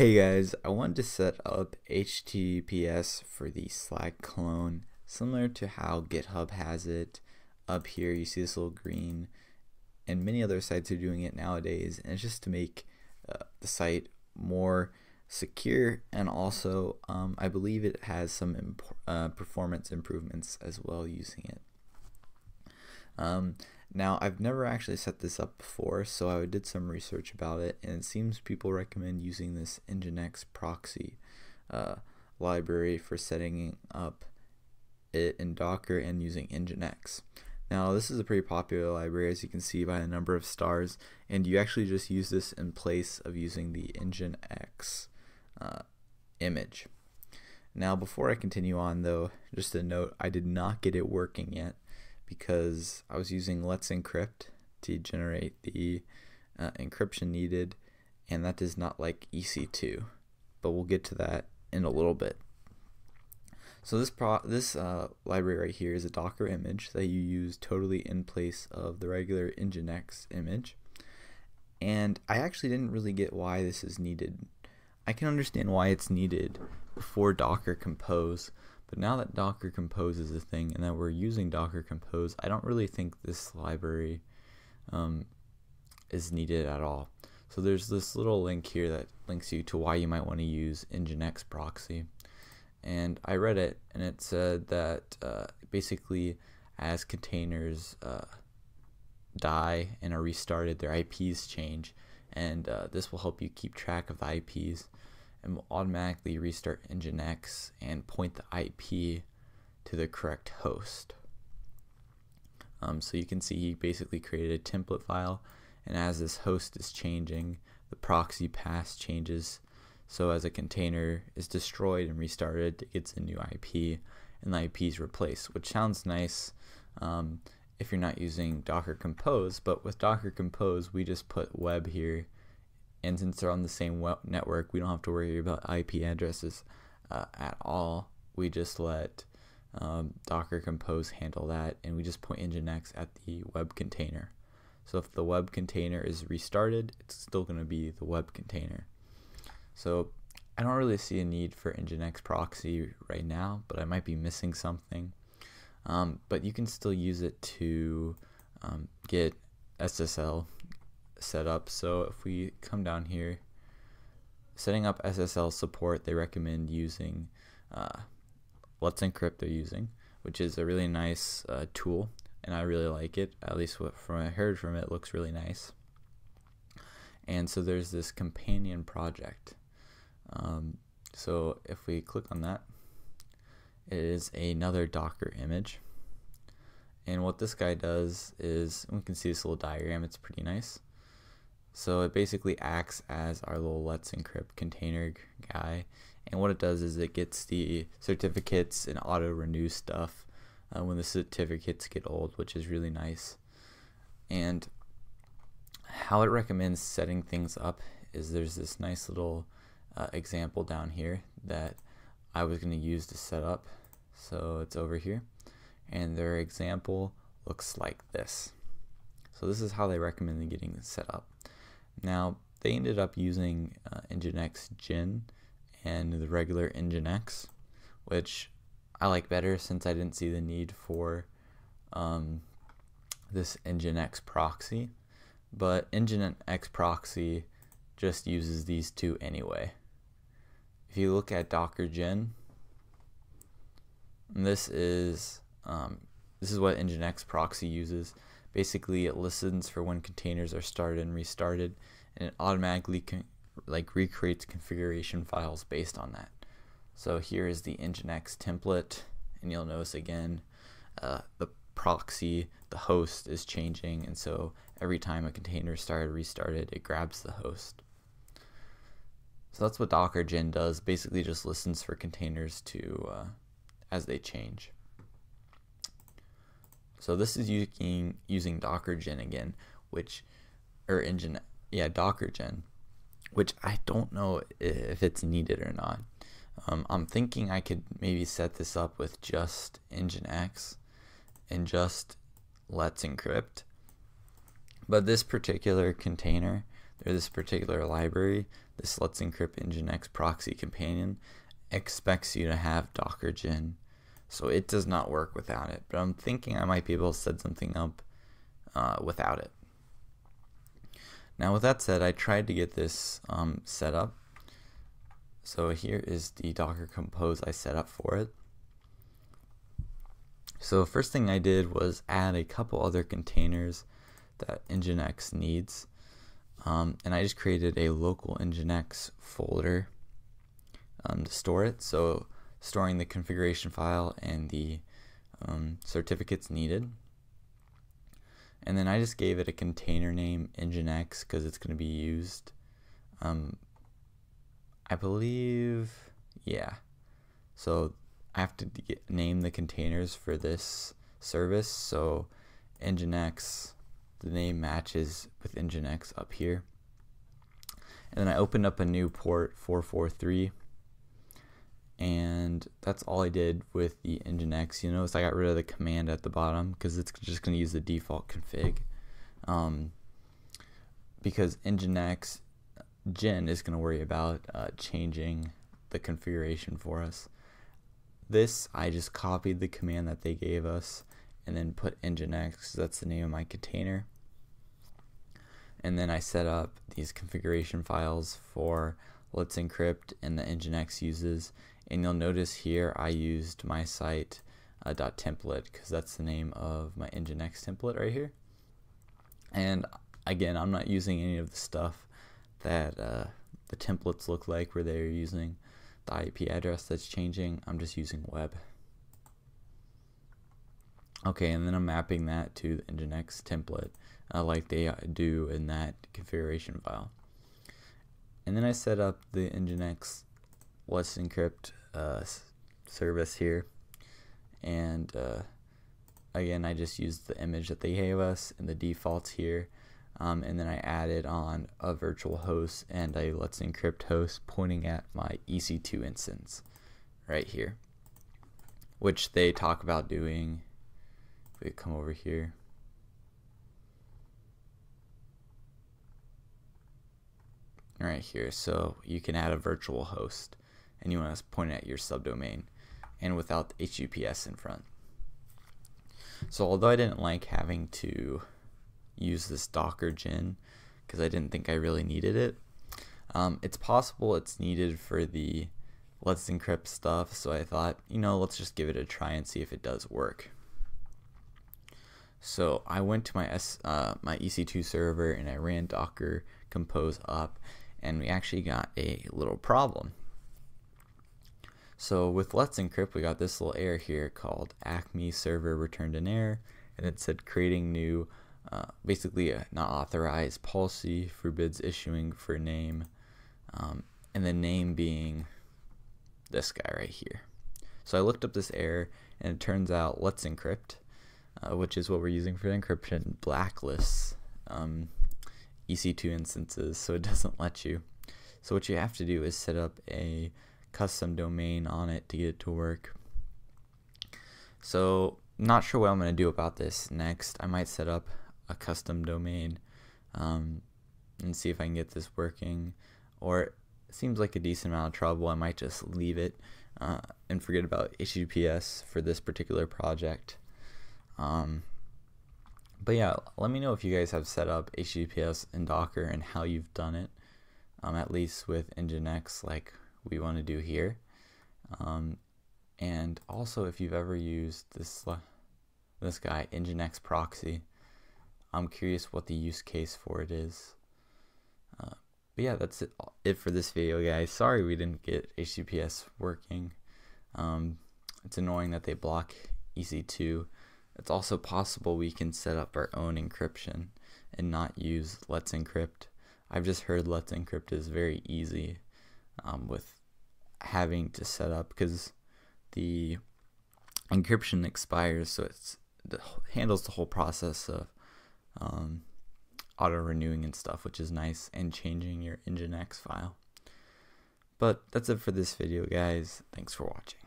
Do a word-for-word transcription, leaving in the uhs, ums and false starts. Hey guys, I wanted to set up H T T P S for the Slack clone, similar to how GitHub has it. Up here you see this little green, and many other sites are doing it nowadays, and it's just to make uh, the site more secure, and also um, I believe it has some imp uh, performance improvements as well using it. Um, Now, I've never actually set this up before, so I did some research about it, and it seems people recommend using this nginx-proxy uh, library for setting up it in Docker and using nginx. Now, this is a pretty popular library, as you can see by the number of stars, and you actually just use this in place of using the nginx uh, image. Now, before I continue on, though, just a note, I did not get it working yet, because I was using Let's Encrypt to generate the uh, encryption needed, and that does not like E C two, but we'll get to that in a little bit. So this pro this uh, library right here is a Docker image that you use totally in place of the regular nginx image, and I actually didn't really get why this is needed. I can understand why it's needed before Docker Compose, but now that Docker Compose is a thing and that we're using Docker Compose, I don't really think this library um, is needed at all. So there's this little link here that links you to why you might want to use nginx proxy. And I read it, and it said that uh, basically as containers uh, die and are restarted, their I Ps change, and uh, this will help you keep track of the I Ps, and will automatically restart nginx and point the I P to the correct host. Um, so you can see he basically created a template file, and as this host is changing, the proxy path changes. So as a container is destroyed and restarted, it gets a new I P, and the I P is replaced, which sounds nice um, if you're not using Docker Compose, but with Docker Compose, we just put web here, and since they're on the same web network, we don't have to worry about I P addresses uh, at all. We just let um, Docker Compose handle that, and we just point nginx at the web container. So if the web container is restarted, it's still going to be the web container. So I don't really see a need for nginx proxy right now, but I might be missing something. Um, but you can still use it to um, get S S L set up. So if we come down here, setting up S S L support, they recommend using uh, Let's Encrypt they're using, which is a really nice uh, tool, and I really like it. At least what from I heard from it, it looks really nice. And so there's this companion project. Um, so if we click on that, it is another Docker image, and what this guy does is, we can see this little diagram, it's pretty nice. So it basically acts as our little Let's Encrypt container guy, and what it does is it gets the certificates and auto-renew stuff uh, when the certificates get old, which is really nice. And how it recommends setting things up is there's this nice little uh, example down here that I was going to use to set up. So it's over here, and their example looks like this. So this is how they recommend getting it set up. Now, they ended up using uh, nginx-gen and the regular nginx, which I like better since I didn't see the need for um, this nginx proxy. But nginx proxy just uses these two anyway. If you look at docker-gen, this is um, this is what nginx proxy uses. Basically, it listens for when containers are started and restarted, and it automatically con like recreates configuration files based on that. So here is the nginx template, and you'll notice again uh, the proxy, the host is changing, and so every time a container is started restarted, it grabs the host. So that's what docker-gen does. Basically, just listens for containers to uh, as they change. So this is using using docker-gen again, which or engine yeah docker-gen, which I don't know if it's needed or not. Um, I'm thinking I could maybe set this up with just nginx and just Let's Encrypt. But this particular container or this particular library, this Let's Encrypt nginx-proxy companion, expects you to have docker-gen. So it does not work without it, but I'm thinking I might be able to set something up uh, without it. Now with that said, I tried to get this um, set up. So here is the Docker Compose I set up for it. So first thing I did was add a couple other containers that nginx needs. Um, and I just created a local nginx folder um, to store it. So storing the configuration file and the um, certificates needed. And then I just gave it a container name, nginx, because it's going to be used. Um, I believe, yeah. So I have to get, name the containers for this service. So nginx, the name matches with nginx up here. And then I opened up a new port four forty-three. And that's all I did with the nginx. You notice I got rid of the command at the bottom because it's just going to use the default config. Um, because nginx gen is going to worry about uh, changing the configuration for us. This, I just copied the command that they gave us and then put nginx, that's the name of my container. And then I set up these configuration files for Let's Encrypt and the nginx uses. And you'll notice here I used my site uh, dot template because that's the name of my nginx template right here. And again, I'm not using any of the stuff that uh, the templates look like where they're using the I P address that's changing. I'm just using web. Okay, and then I'm mapping that to the nginx template uh, like they do in that configuration file. And then I set up the nginx Let's Encrypt uh, service here, and uh, again I just used the image that they gave us and the defaults here, um, and then I added on a virtual host and a Let's Encrypt host pointing at my E C two instance right here, which they talk about doing. If we come over here, right here, so you can add a virtual host and you want to point at your subdomain and without the H T T P S in front. So although I didn't like having to use this docker-gen because I didn't think I really needed it, um, it's possible it's needed for the Let's Encrypt stuff, so I thought, you know, let's just give it a try and see if it does work. So I went to my S, uh, my E C two server and I ran Docker Compose up, and we actually got a little problem. So with Let's Encrypt, we got this little error here called A C M E server returned an error, and it said creating new, uh, basically a not authorized policy forbids issuing for name, um, and the name being this guy right here. So I looked up this error, and it turns out Let's Encrypt, Uh, which is what we're using for encryption, blacklists um, E C two instances, so it doesn't let you. So what you have to do is set up a custom domain on it to get it to work. So not sure what I'm going to do about this next. I might set up a custom domain um, and see if I can get this working, or it seems like a decent amount of trouble. I might just leave it uh, and forget about H T T P S for this particular project. Um, but yeah, let me know if you guys have set up H T T P S in Docker and how you've done it, um, at least with nginx like we want to do here. Um, and also if you've ever used this, this guy, nginx proxy, I'm curious what the use case for it is. Uh, but yeah, that's it, it for this video, guys. Sorry we didn't get H T T P S working. Um, it's annoying that they block E C two. It's also possible we can set up our own encryption and not use Let's Encrypt. I've just heard Let's Encrypt is very easy um, with having to set up because the encryption expires, so it's, it handles the whole process of um, auto-renewing and stuff, which is nice, and changing your nginx file. But that's it for this video, guys. Thanks for watching.